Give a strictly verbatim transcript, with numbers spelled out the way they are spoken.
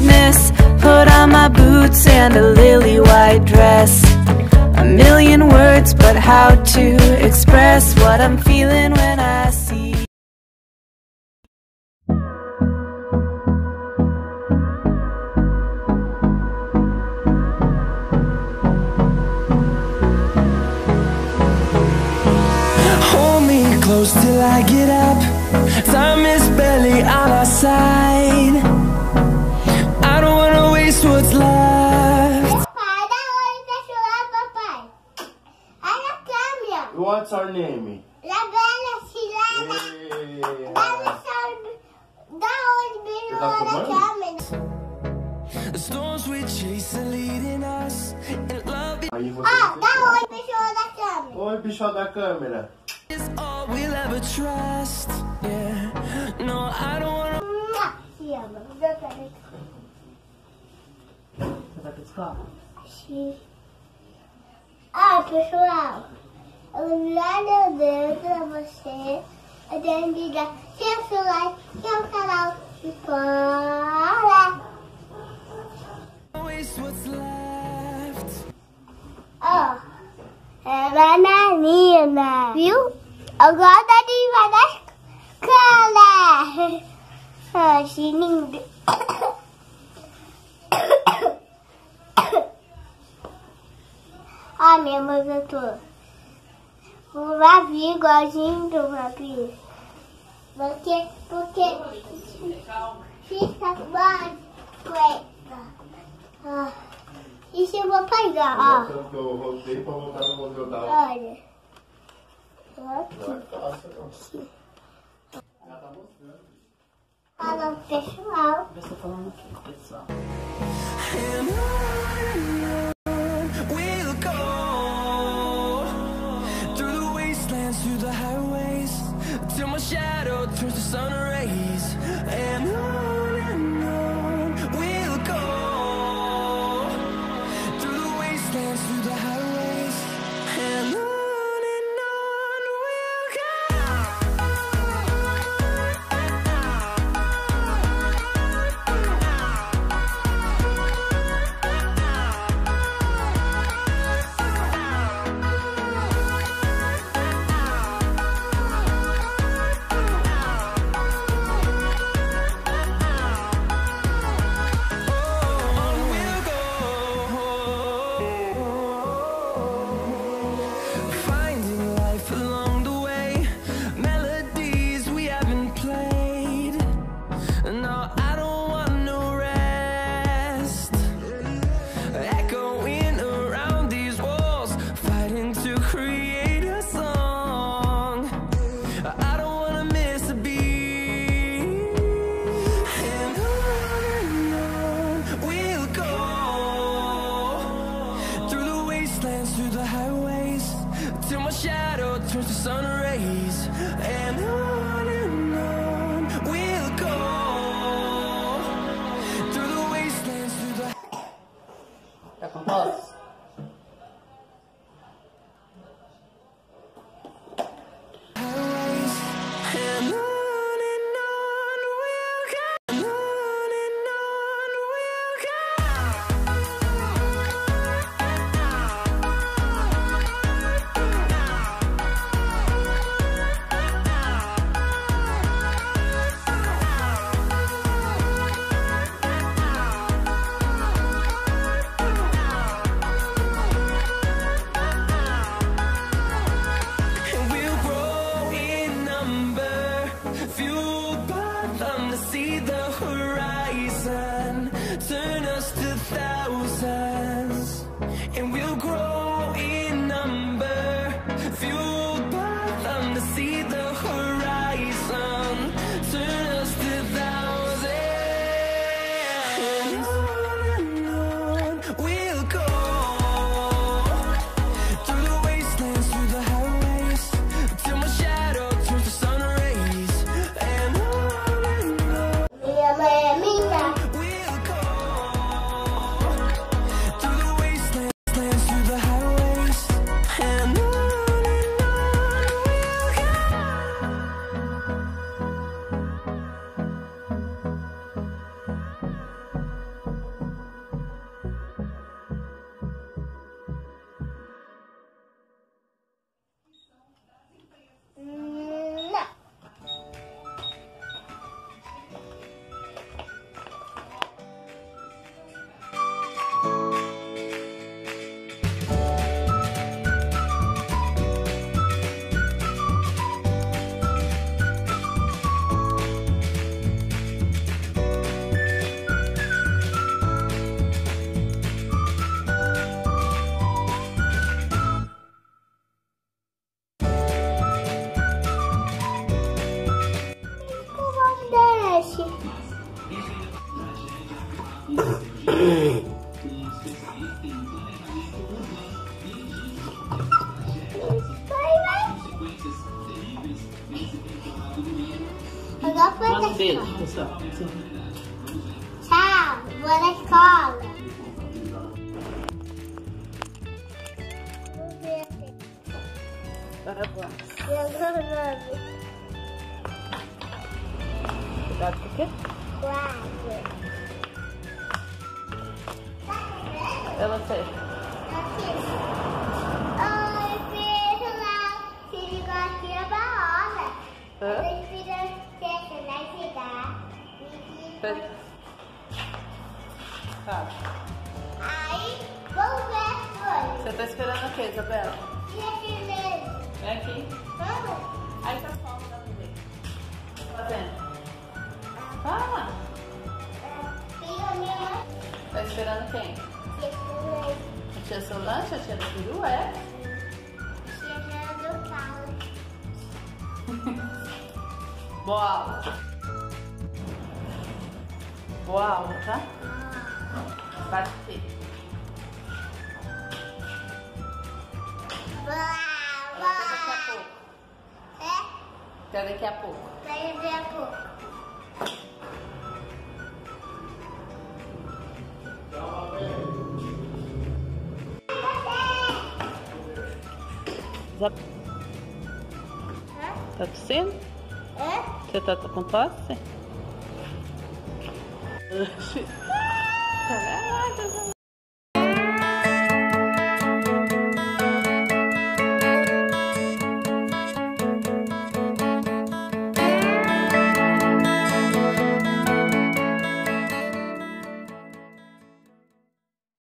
darkness, put on my boots and a lily white dress. A million words, but how to express what I'm feeling when I see. Close till I get up, time is barely on our side. I don't wanna waste what's left. What's her name? La Bella Silana. Yeah. The storms we chase are leading us, and love is... Ah, dá oi pro pessoal da câmera. Oi, pessoal da câmera. It's all we'll ever trust. Yeah. No, I don't wanna. She ama. Você vai pra escola? Sim. Ah, pessoal, obrigado a você. Eu tenho que dar seu like, seu canal e fora. Ó, é bananina, viu? Agora tá devagar cara. Ah, lindo. Ah, minha mãe cantou. O Ravi igualzinho do Ravi. Porque, porque... Fica mais coisa. Ah, isso eu vou pegar, ó. Eu voltei pra voltar no museu da aula. Olha. Aqui. Aqui. Ela tá mostrando. Fala pro pessoal. Você falando o que pro pessoal? We'll go through the wastelands, through the highways, till my shadow turns to sun rays. And on and on we'll go through the wastelands, through the highways. And on. Tá com posse? Um beijo, pessoal. Tchau, vou na escola. Cuidado com o quê? Quase. Ela fecha. Tá. Aí, vamos ver as coisas. Você tá esperando o que, Isabela? E aqui mesmo. É aqui? Vamos. Aí tá foto da mulher. Tá vendo? Fala. Tá esperando quem? A tia Solange, a tia do Peru, é? A tia do Paulo. Boa aula. Boa aula, tá? Bate aqui. Boa aula. Até daqui a pouco. É? Até daqui a pouco. Até daqui a pouco. Tá tossindo? É? Você tá com tosse? Caraca,